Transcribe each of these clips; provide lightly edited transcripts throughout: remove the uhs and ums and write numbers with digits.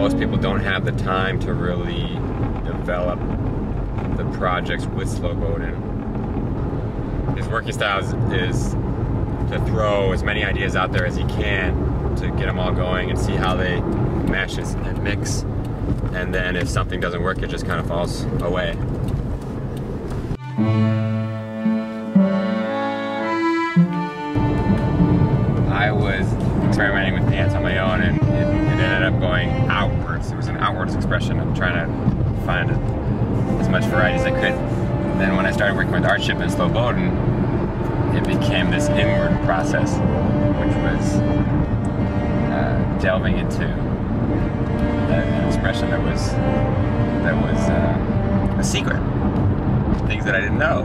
most people don't have the time to really develop the projects with Slobodan. His working style is to throw as many ideas out there as he can to get them all going and see how they mesh and mix. And then if something doesn't work, it just kind of falls away. I was experimenting with dance on my own, and it ended up going outwards. It was an outwards expression. I'm trying to find as much variety as I could. And then when I started working with Artship and Slobodan, it became this inward process, which was delving into an expression that was a secret, things that I didn't know.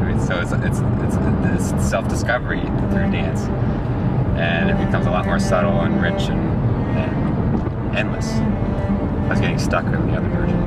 I mean, so it's this self-discovery through dance, and it becomes a lot more subtle and rich and endless. I was getting stuck in the other version.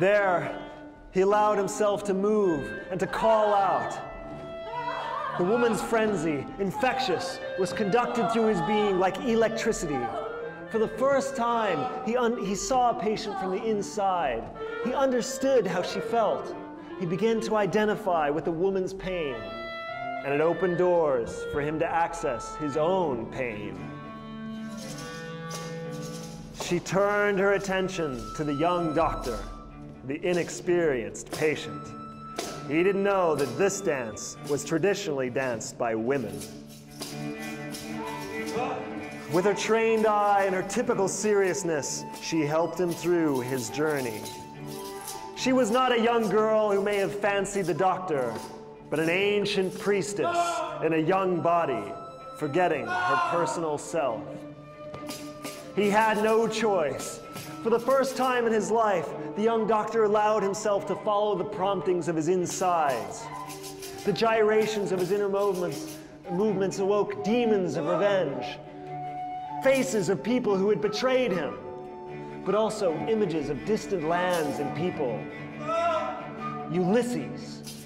There, he allowed himself to move and to call out. The woman's frenzy, infectious, was conducted through his being like electricity. For the first time, he saw a patient from the inside. He understood how she felt. He began to identify with the woman's pain, and it opened doors for him to access his own pain. She turned her attention to the young doctor, the inexperienced patient. He didn't know that this dance was traditionally danced by women. With her trained eye and her typical seriousness, she helped him through his journey. She was not a young girl who may have fancied the doctor, but an ancient priestess in a young body, forgetting her personal self. He had no choice. For the first time in his life, the young doctor allowed himself to follow the promptings of his insides. The gyrations of his inner movements awoke demons of revenge, faces of people who had betrayed him, but also images of distant lands and people. Ulysses,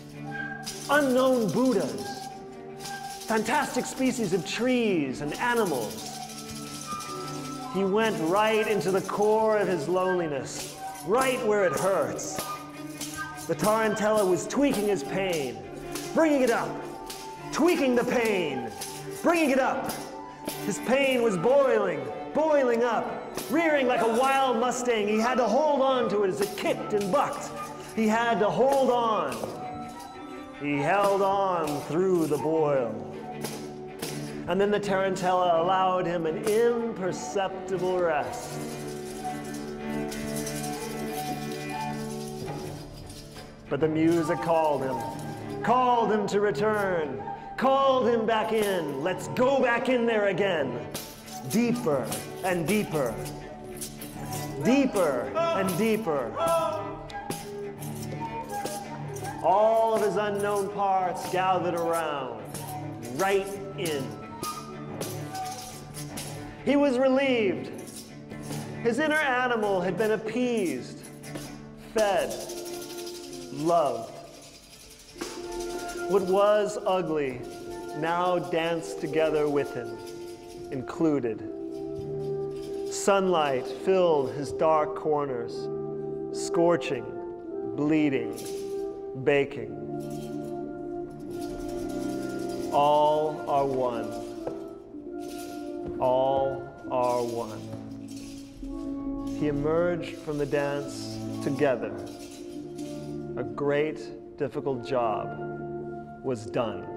unknown Buddhas, fantastic species of trees and animals. He went right into the core of his loneliness, right where it hurts. The tarantella was tweaking his pain, bringing it up, tweaking the pain, bringing it up. His pain was boiling, boiling up, rearing like a wild Mustang. He had to hold on to it as it kicked and bucked. He had to hold on. He held on through the boil. And then the tarantella allowed him an imperceptible rest. But the music called him to return, called him back in. Let's go back in there again. Deeper and deeper, deeper and deeper. All of his unknown parts gathered around, right in. He was relieved. His inner animal had been appeased, fed, loved. What was ugly now danced together with him, included. Sunlight filled his dark corners, scorching, bleeding. baking. All are one. All are one. He emerged from the dance together. A great, difficult job was done.